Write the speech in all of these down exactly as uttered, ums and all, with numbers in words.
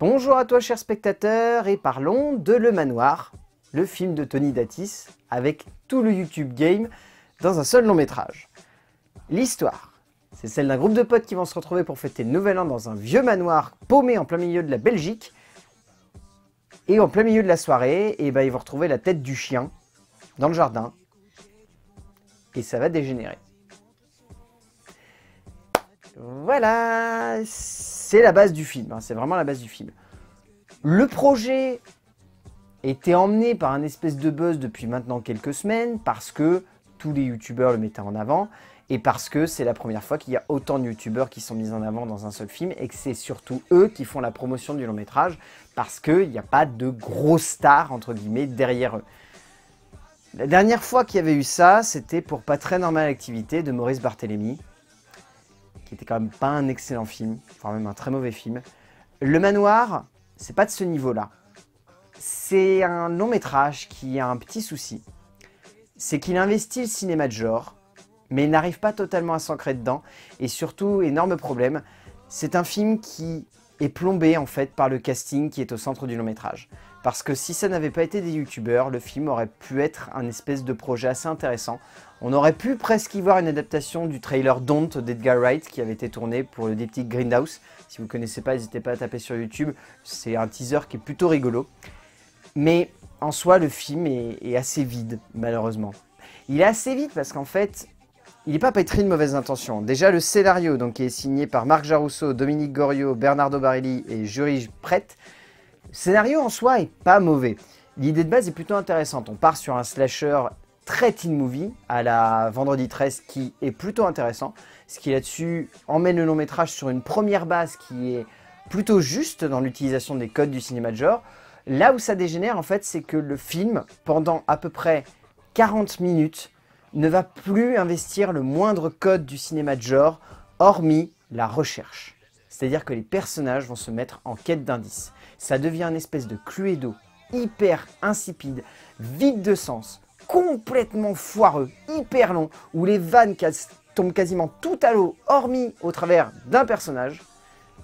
Bonjour à toi chers spectateurs et parlons de Le Manoir, le film de Tony Datis avec tout le YouTube game dans un seul long métrage. L'histoire, c'est celle d'un groupe de potes qui vont se retrouver pour fêter le nouvel an dans un vieux manoir paumé en plein milieu de la Belgique. Et en plein milieu de la soirée, et ben, ils vont retrouver la tête du chien dans le jardin et ça va dégénérer. Voilà, c'est la base du film, hein, c'est vraiment la base du film. Le projet était emmené par un espèce de buzz depuis maintenant quelques semaines, parce que tous les youtubeurs le mettaient en avant, et parce que c'est la première fois qu'il y a autant de youtubeurs qui sont mis en avant dans un seul film, et que c'est surtout eux qui font la promotion du long métrage, parce qu'il n'y a pas de gros stars, entre guillemets, derrière eux. La dernière fois qu'il y avait eu ça, c'était pour Pas Très Normal Activité de Maurice Barthélémy, qui était quand même pas un excellent film, voire même un très mauvais film. Le Manoir, c'est pas de ce niveau-là. C'est un long métrage qui a un petit souci. C'est qu'il investit le cinéma de genre, mais il n'arrive pas totalement à s'ancrer dedans. Et surtout, énorme problème, c'est un film qui est plombé en fait par le casting qui est au centre du long métrage. Parce que si ça n'avait pas été des youtubeurs, le film aurait pu être un espèce de projet assez intéressant. On aurait pu presque y voir une adaptation du trailer Don't d'Edgar Wright qui avait été tourné pour le diptyque Greenhouse. Si vous ne connaissez pas, n'hésitez pas à taper sur YouTube, c'est un teaser qui est plutôt rigolo. Mais en soi, le film est, est assez vide, malheureusement. Il est assez vide parce qu'en fait, il n'est pas pétri de mauvaises intentions. Déjà, le scénario donc, qui est signé par Marc Jarousseau, Dominique Goriot, Bernardo Barelli et Jurij Prette, le scénario en soi est pas mauvais. L'idée de base est plutôt intéressante. On part sur un slasher très teen movie à la Vendredi treize qui est plutôt intéressant, ce qui là-dessus emmène le long métrage sur une première base qui est plutôt juste dans l'utilisation des codes du cinéma de genre. Là où ça dégénère en fait, c'est que le film, pendant à peu près quarante minutes, ne va plus investir le moindre code du cinéma de genre, hormis la recherche. C'est-à-dire que les personnages vont se mettre en quête d'indices. Ça devient une espèce de cluedo hyper insipide, vide de sens, complètement foireux, hyper long, où les vannes tombent quasiment tout à l'eau, hormis au travers d'un personnage,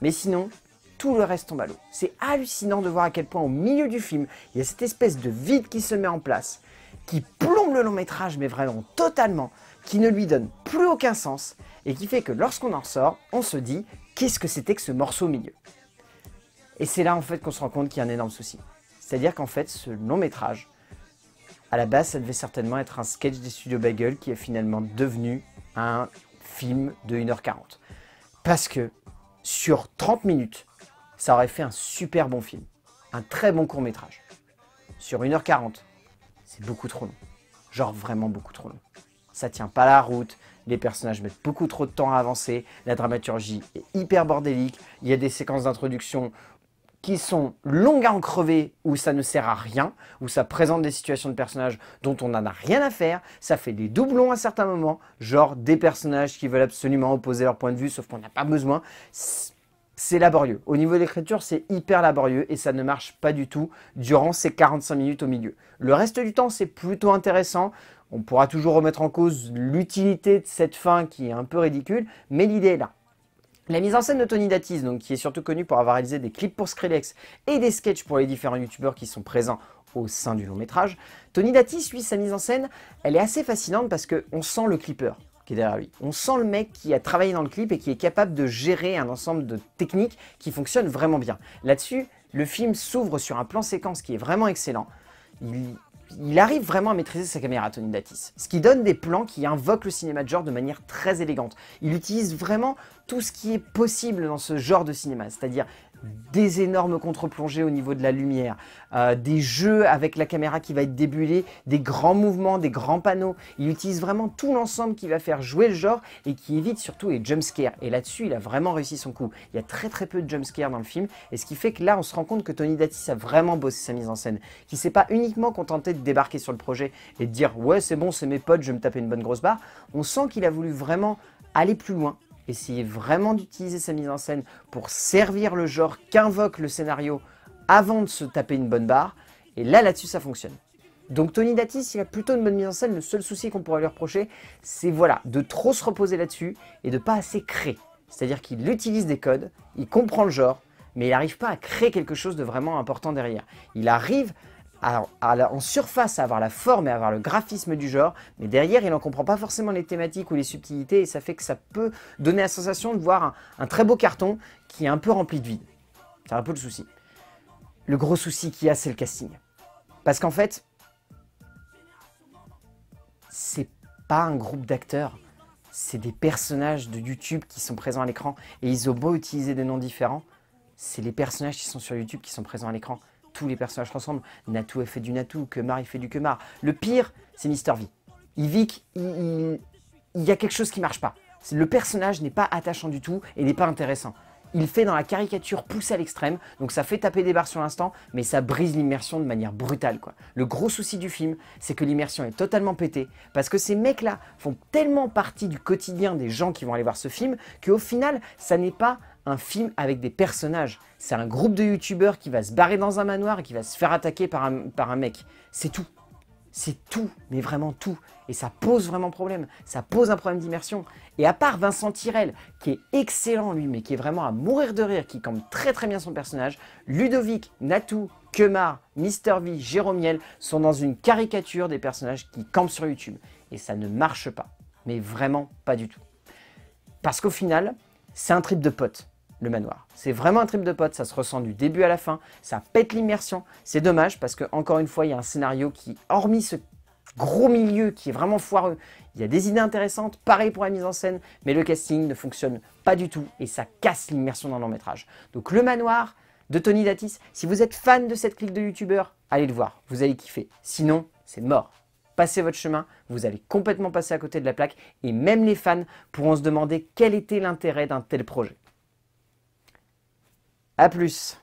mais sinon, tout le reste tombe à l'eau. C'est hallucinant de voir à quel point au milieu du film, il y a cette espèce de vide qui se met en place, qui plombe le long métrage, mais vraiment totalement, qui ne lui donne plus aucun sens, et qui fait que lorsqu'on en ressort, on se dit « qu'est-ce que c'était que ce morceau au milieu ?» Et c'est là en fait qu'on se rend compte qu'il y a un énorme souci. C'est-à-dire qu'en fait, ce long métrage, à la base, ça devait certainement être un sketch des studios Bagel qui est finalement devenu un film de une heure quarante. Parce que sur trente minutes, ça aurait fait un super bon film, un très bon court-métrage. Sur une heure quarante, c'est beaucoup trop long. Genre vraiment beaucoup trop long. Ça tient pas la route, les personnages mettent beaucoup trop de temps à avancer, la dramaturgie est hyper bordélique, il y a des séquences d'introduction qui sont longues à en crever, où ça ne sert à rien, où ça présente des situations de personnages dont on n'en a rien à faire, ça fait des doublons à certains moments, genre des personnages qui veulent absolument opposer leur point de vue, sauf qu'on n'a pas besoin, c'est laborieux. Au niveau de l'écriture, c'est hyper laborieux, et ça ne marche pas du tout durant ces quarante-cinq minutes au milieu. Le reste du temps, c'est plutôt intéressant, on pourra toujours remettre en cause l'utilité de cette fin qui est un peu ridicule, mais l'idée est là. La mise en scène de Tony Datis, donc, qui est surtout connu pour avoir réalisé des clips pour Skrillex et des sketchs pour les différents youtubeurs qui sont présents au sein du long métrage, Tony Datis, lui, sa mise en scène, elle est assez fascinante parce qu'on sent le clipper qui est derrière lui. On sent le mec qui a travaillé dans le clip et qui est capable de gérer un ensemble de techniques qui fonctionnent vraiment bien. Là-dessus, le film s'ouvre sur un plan séquence qui est vraiment excellent. Il... Il arrive vraiment à maîtriser sa caméra, Tony Datis, ce qui donne des plans qui invoquent le cinéma de genre de manière très élégante. Il utilise vraiment tout ce qui est possible dans ce genre de cinéma, c'est-à-dire des énormes contre-plongées au niveau de la lumière, euh, des jeux avec la caméra qui va être débulée, des grands mouvements, des grands panneaux. Il utilise vraiment tout l'ensemble qui va faire jouer le genre et qui évite surtout les jumpscares. Et là-dessus, il a vraiment réussi son coup. Il y a très très peu de jumpscares dans le film, et ce qui fait que là, on se rend compte que Tony Datis a vraiment bossé sa mise en scène, qu'il ne s'est pas uniquement contenté de débarquer sur le projet et de dire « ouais, c'est bon, c'est mes potes, je vais me taper une bonne grosse barre ». On sent qu'il a voulu vraiment aller plus loin, essayer vraiment d'utiliser sa mise en scène pour servir le genre qu'invoque le scénario avant de se taper une bonne barre, et là, là-dessus, ça fonctionne. Donc Tony Datis, il a plutôt une bonne mise en scène, le seul souci qu'on pourrait lui reprocher, c'est voilà, de trop se reposer là-dessus et de pas assez créer. C'est-à-dire qu'il utilise des codes, il comprend le genre, mais il n'arrive pas à créer quelque chose de vraiment important derrière. Il arrive à, à, à, en surface à avoir la forme et à avoir le graphisme du genre, mais derrière, il n'en comprend pas forcément les thématiques ou les subtilités, et ça fait que ça peut donner la sensation de voir un, un très beau carton qui est un peu rempli de vide. C'est un peu le souci. Le gros souci qu'il y a, c'est le casting. Parce qu'en fait, c'est pas un groupe d'acteurs, c'est des personnages de YouTube qui sont présents à l'écran. Et ils ont beau utiliser des noms différents, c'est les personnages qui sont sur YouTube qui sont présents à l'écran. Tous les personnages ressemblent. Natoo fait du Natoo, Kemar il fait du Kemar. Le pire, c'est Mister V. Il vit qu'il il y a quelque chose qui ne marche pas. Le personnage n'est pas attachant du tout et n'est pas intéressant. Il fait dans la caricature poussée à l'extrême, donc ça fait taper des barres sur l'instant, mais ça brise l'immersion de manière brutale, quoi. Le gros souci du film, c'est que l'immersion est totalement pétée, parce que ces mecs-là font tellement partie du quotidien des gens qui vont aller voir ce film, qu'au final, ça n'est pas un film avec des personnages. C'est un groupe de youtubeurs qui va se barrer dans un manoir et qui va se faire attaquer par un, par un mec. C'est tout. C'est tout, mais vraiment tout. Et ça pose vraiment problème. Ça pose un problème d'immersion. Et à part Vincent Tirel, qui est excellent lui, mais qui est vraiment à mourir de rire, qui campe très très bien son personnage, Ludovic, Natoo, Kemar, Mister V, Jérôme Miel sont dans une caricature des personnages qui campent sur YouTube. Et ça ne marche pas. Mais vraiment pas du tout. Parce qu'au final, c'est un trip de potes. Le manoir. C'est vraiment un trip de potes, ça se ressent du début à la fin, ça pète l'immersion. C'est dommage parce que, encore une fois, il y a un scénario qui, hormis ce gros milieu qui est vraiment foireux, il y a des idées intéressantes, pareil pour la mise en scène, mais le casting ne fonctionne pas du tout et ça casse l'immersion dans le long métrage. Donc, Le Manoir de Tony Datis, si vous êtes fan de cette clique de youtubeurs, allez le voir, vous allez kiffer. Sinon, c'est mort. Passez votre chemin, vous allez complètement passer à côté de la plaque et même les fans pourront se demander quel était l'intérêt d'un tel projet. À plus.